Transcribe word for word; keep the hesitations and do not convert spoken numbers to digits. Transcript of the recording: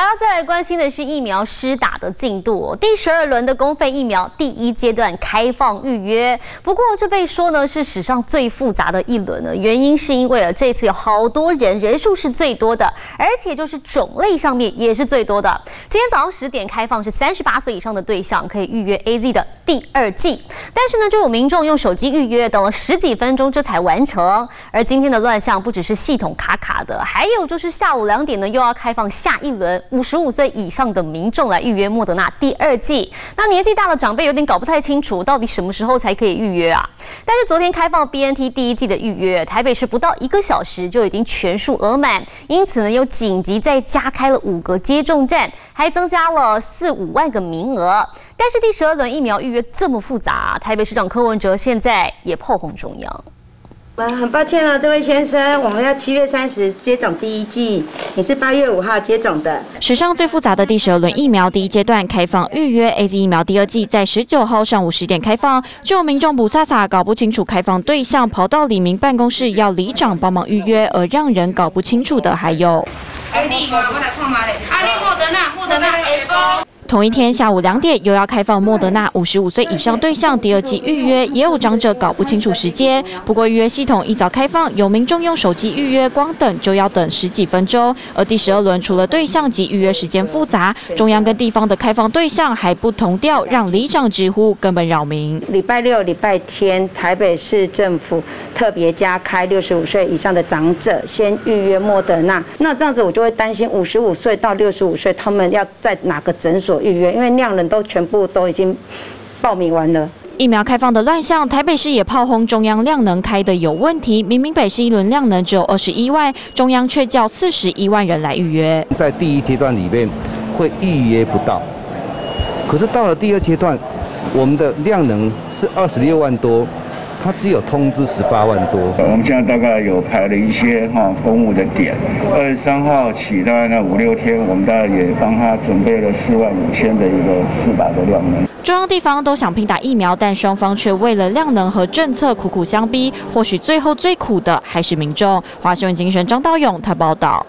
还要再来关心的是疫苗施打的进度、哦。第十二轮的公费疫苗第一阶段开放预约，不过这被说呢是史上最复杂的一轮了。原因是因为啊这次有好多人，人数是最多的，而且就是种类上面也是最多的。今天早上十点开放是三十八岁以上的对象可以预约 A Z 的第二剂，但是呢就有民众用手机预约，等了十几分钟这才完成。而今天的乱象不只是系统卡卡的，还有就是下午两点呢又要开放下一轮。 五十五岁以上的民众来预约莫德纳第二剂，那年纪大的长辈有点搞不太清楚，到底什么时候才可以预约啊？但是昨天开放 B N T 第一剂的预约，台北市不到一个小时就已经全数额满，因此呢又紧急再加开了五个接种站，还增加了四五万个名额。但是第十二轮疫苗预约这么复杂、啊，台北市长柯文哲现在也炮轰中央。 很抱歉了、哦，这位先生，我们要七月三十接种第一剂，你是八月五号接种的。史上最复杂的第十二轮疫苗第一阶段开放预约 ，A Z 疫苗第二剂在十九号上午十点开放，就有民众不傻傻搞不清楚开放对象，跑到李明办公室要里长帮忙预约，而让人搞不清楚的还有。哎，你我来看嘛嘞，啊，你莫德纳，莫德纳 A 波。 同一天下午两点，又要开放莫德纳五十五岁以上对象第二季预约，也有长者搞不清楚时间。不过预约系统一早开放，有民众用手机预约，光等就要等十几分钟。而第十二轮除了对象及预约时间复杂，中央跟地方的开放对象还不同调，让里长直呼根本扰民。礼拜六、礼拜天，台北市政府特别加开六十五岁以上的长者先预约莫德纳，那这样子我就会担心五十五岁到六十五岁他们要在哪个诊所 预约，因为量人都全部都已经报名完了。 疫苗开放的乱象，台北市也炮轰中央量能开的有问题。明明北市一轮量能只有二十一万，中央却叫四十一万人来预约。在第一阶段里面会预约不到，可是到了第二阶段，我们的量能是二十六万多，它只有通知十八万多。我们现在大概有排了一些哈公务的点，二十三号起大概那五六天，我们大概也帮他准备了四万五千的一个施打的量能。 中央地方都想拼打疫苗，但双方却为了量能和政策苦苦相逼。或许最后最苦的还是民众。华视新闻张道勇他报道。